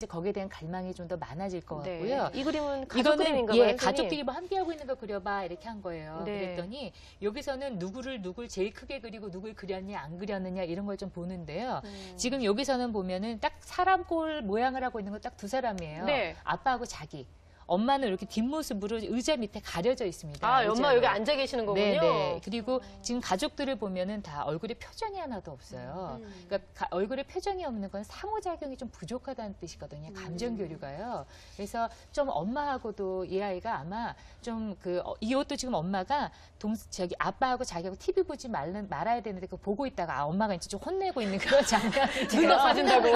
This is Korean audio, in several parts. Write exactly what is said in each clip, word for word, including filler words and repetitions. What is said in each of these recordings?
이제 거기에 대한 갈망이 좀 더 많아질 것 같고요. 네. 이 그림은 가족 그림인가 봐요. 예, 가족끼리 뭐 함께하고 있는 거 그려봐 이렇게 한 거예요. 네. 그랬더니 여기서는 누구를 누굴 제일 크게 그리고 누굴 그렸냐 안 그렸느냐 이런 걸 좀 보는데요. 음. 지금 여기서는 보면은 딱 사람 꼴 모양을 하고 있는 건 딱 두 사람이에요. 네. 아빠하고 자기. 엄마는 이렇게 뒷모습으로 의자 밑에 가려져 있습니다. 아, 의자로. 엄마 여기 앉아 계시는 거군요. 네네. 그리고 지금 가족들을 보면은 다 얼굴에 표정이 하나도 없어요. 음. 그러니까 얼굴에 표정이 없는 건 상호작용이 좀 부족하다는 뜻이거든요. 감정 교류가요. 그래서 좀 엄마하고도 이 아이가 아마 좀 그 이것도 지금 엄마가 동 저기 아빠하고 자기하고 티비 보지 말는 말아야 되는데 그 보고 있다가 아, 엄마가 이제 좀 혼내고 있는 그런 장면. 눈 나빠진다고.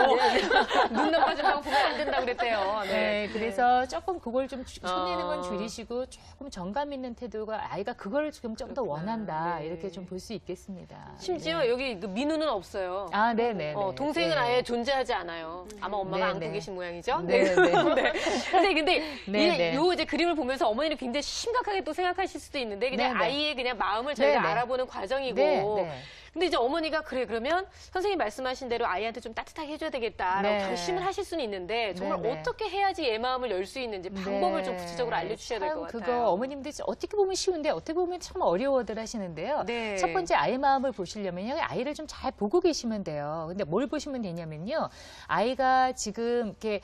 눈 나빠진다고 보면 안 된다 그랬대요. 네. 네. 그래서 조금 그걸 좀 손내는 건 줄이시고 조금 정감 있는 태도가 아이가 그걸 지금 좀 더 원한다. 네. 이렇게 좀 볼 수 있겠습니다. 심지어 네. 여기 민우는 없어요. 아, 네네. 어, 동생은 네. 아예 존재하지 않아요. 아마 엄마가 네네. 안고 계신 모양이죠. 네네. 네. 근데 근데 네네. 이 요 이제 그림을 보면서 어머니는 굉장히 심각하게 또 생각하실 수도 있는데 그냥 네네. 아이의 그냥 마음을 저희가 네네. 알아보는 과정이고. 네네. 근데 이제 어머니가 그래 그러면 선생님 말씀하신 대로 아이한테 좀 따뜻하게 해줘야 되겠다라고 네. 결심을 하실 수는 있는데 정말 네네. 어떻게 해야지 얘 마음을 열 수 있는지 방법을 네. 좀 구체적으로 알려주셔야 될 것 같아요. 그거 어머님들 어떻게 보면 쉬운데 어떻게 보면 참 어려워들 하시는데요. 네. 첫 번째 아이 마음을 보시려면요. 아이를 좀 잘 보고 계시면 돼요. 근데 뭘 보시면 되냐면요. 아이가 지금 이렇게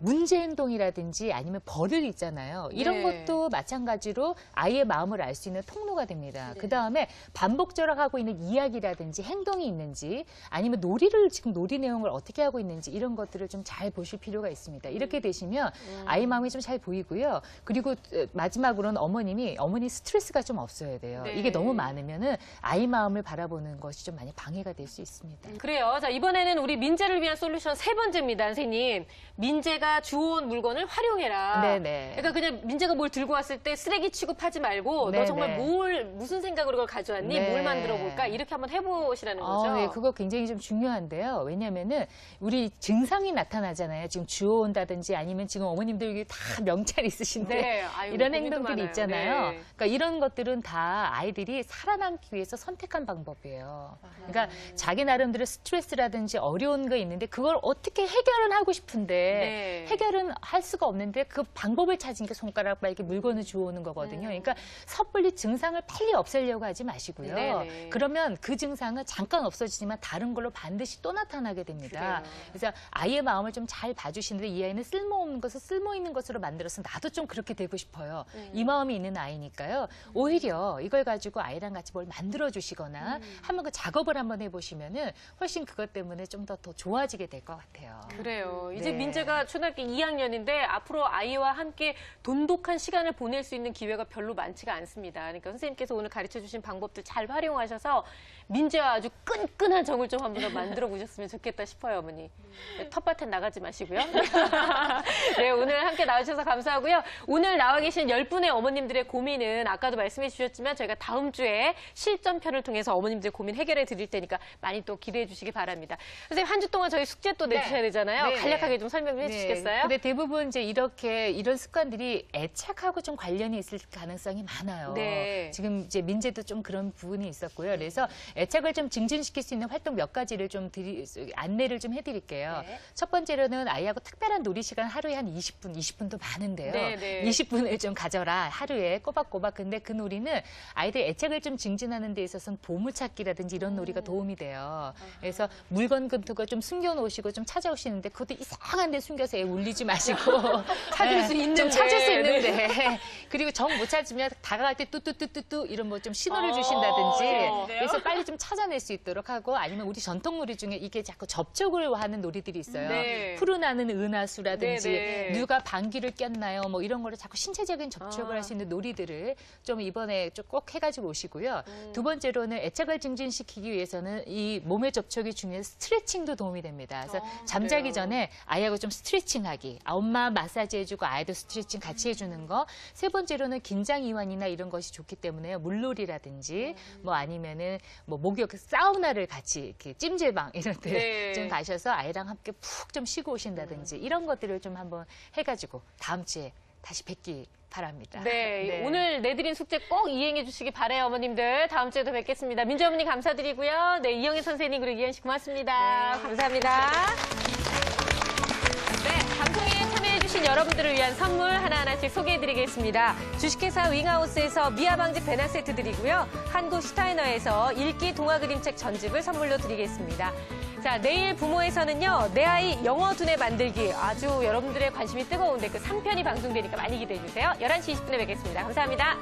문제 행동이라든지 아니면 버릇 있잖아요. 이런 네. 것도 마찬가지로 아이의 마음을 알 수 있는 통로가 됩니다. 네. 그다음에 반복절학하고 있는 이야기라 든지 행동이 있는지 아니면 놀이를 지금 놀이 내용을 어떻게 하고 있는지 이런 것들을 좀 잘 보실 필요가 있습니다. 이렇게 되시면 아이 마음이 좀 잘 보이고요. 그리고 마지막으로는 어머님이 어머니 스트레스가 좀 없어야 돼요. 네. 이게 너무 많으면은 아이 마음을 바라보는 것이 좀 많이 방해가 될 수 있습니다. 그래요. 자, 이번에는 우리 민재를 위한 솔루션 세 번째입니다, 선생님. 민재가 주워온 물건을 활용해라. 네네. 그러니까 그냥 민재가 뭘 들고 왔을 때 쓰레기 취급하지 말고 네네. 너 정말 뭘 무슨 생각으로 그걸 가져왔니? 네네. 뭘 만들어 볼까? 이렇게 한번 해. 해보시라는 거죠. 어, 네, 그거 굉장히 좀 중요한데요. 왜냐하면은 우리 증상이 나타나잖아요. 지금 주워온다든지 아니면 지금 어머님들 여기 다 명찰 있으신데 네, 아유, 이런 행동들이 많아요. 있잖아요. 네. 그러니까 이런 것들은 다 아이들이 살아남기 위해서 선택한 방법이에요. 그러니까 음. 자기 나름대로 스트레스라든지 어려운 거 있는데 그걸 어떻게 해결은 하고 싶은데 네. 해결은 할 수가 없는데 그 방법을 찾은 게 손가락 막 이렇게 물건을 주워오는 거거든요. 음. 그러니까 섣불리 증상을 빨리 없애려고 하지 마시고요. 네네. 그러면 그 증상 증상은 잠깐 없어지지만 다른 걸로 반드시 또 나타나게 됩니다. 그래요. 그래서 아이의 마음을 좀 잘 봐주시는데 이 아이는 쓸모없는 것을 쓸모있는 것으로 만들어서 나도 좀 그렇게 되고 싶어요. 음. 이 마음이 있는 아이니까요. 오히려 이걸 가지고 아이랑 같이 뭘 만들어주시거나 음. 한번 그 작업을 한번 해보시면은 훨씬 그것 때문에 좀 더 더 좋아지게 될 것 같아요. 그래요. 이제 네. 민재가 초등학교 이 학년인데 앞으로 아이와 함께 돈독한 시간을 보낼 수 있는 기회가 별로 많지가 않습니다. 그러니까 선생님께서 오늘 가르쳐주신 방법들 잘 활용하셔서 민재와 아주 끈끈한 정을 좀 한 번 더 만들어 보셨으면 좋겠다 싶어요, 어머니. 텃밭엔 나가지 마시고요. 네, 오늘 함께 나와주셔서 감사하고요. 오늘 나와 계신 열 분의 어머님들의 고민은 아까도 말씀해 주셨지만 저희가 다음 주에 실전편을 통해서 어머님들의 고민 해결해 드릴 테니까 많이 또 기대해 주시기 바랍니다. 선생님, 한 주 동안 저희 숙제 또 내주셔야 네. 되잖아요. 네. 간략하게 좀 설명 좀 해주시겠어요? 네. 근데 대부분 이제 이렇게 이런 습관들이 애착하고 좀 관련이 있을 가능성이 많아요. 네. 지금 이제 민재도 좀 그런 부분이 있었고요. 그래서 애착을 좀 증진시킬 수 있는 활동 몇 가지를 좀 드리, 안내를 좀 해드릴게요. 네. 첫 번째로는 아이하고 특별한 놀이 시간 하루에 한 이십 분, 이십 분도 많은데요. 네, 네. 이십 분을 좀 가져라. 하루에 꼬박꼬박. 근데 그 놀이는 아이들 애착을 좀 증진하는 데 있어서는 보물찾기라든지 이런 놀이가 도움이 돼요. 그래서 물건 금투가 좀 숨겨놓으시고 좀 찾아오시는데 그것도 이상한 데 숨겨서 애 울리지 마시고 찾을 수 있는데. 좀 찾을 수 있는데. 네. 그리고 정 못 찾으면 다가갈 때 뚜뚜뚜뚜뚜 이런 뭐 좀 신호를 어, 주신다든지. 어, 그래서 빨리 좀 찾아낼 수 있도록 하고 아니면 우리 전통 놀이 중에 이게 자꾸 접촉을 하는 놀이들이 있어요. 네. 푸른하는 은하수라든지 네네. 누가 방귀를 꼈나요? 뭐 이런 거를 자꾸 신체적인 접촉을 아. 할 수 있는 놀이들을 좀 이번에 좀 꼭 해가지고 오시고요. 음. 두 번째로는 애착을 증진시키기 위해서는 이 몸의 접촉이 중요해서 스트레칭도 도움이 됩니다. 그래서 아, 잠자기 그래요. 전에 아이하고 좀 스트레칭하기. 아, 엄마 마사지 해주고 아이도 스트레칭 같이 해주는 거. 세 번째로는 긴장 이완이나 이런 것이 좋기 때문에요. 물놀이라든지 음. 뭐 아니면은 뭐 목욕, 사우나를 같이 이렇게 찜질방 이런 데 네. 좀 가셔서 아이랑 함께 푹 좀 쉬고 오신다든지 이런 것들을 좀 한번 해가지고 다음 주에 다시 뵙기 바랍니다. 네, 네. 오늘 내드린 숙제 꼭 이행해 주시기 바래요, 어머님들. 다음 주에도 뵙겠습니다. 민재 어머니 감사드리고요. 네, 이영희 선생님 그리고 이현희 씨 고맙습니다. 네. 감사합니다. 네, 감사합니다. 여러분들을 위한 선물 하나하나씩 소개해드리겠습니다. 주식회사 윙하우스에서 미아방지 배낭 세트 드리고요. 한국 슈타이너에서 읽기 동화 그림책 전집을 선물로 드리겠습니다. 자, 내일 부모에서는요, 내 아이 영어 두뇌 만들기. 아주 여러분들의 관심이 뜨거운데 그 삼 편이 방송되니까 많이 기대해주세요. 열한 시 이십 분에 뵙겠습니다. 감사합니다.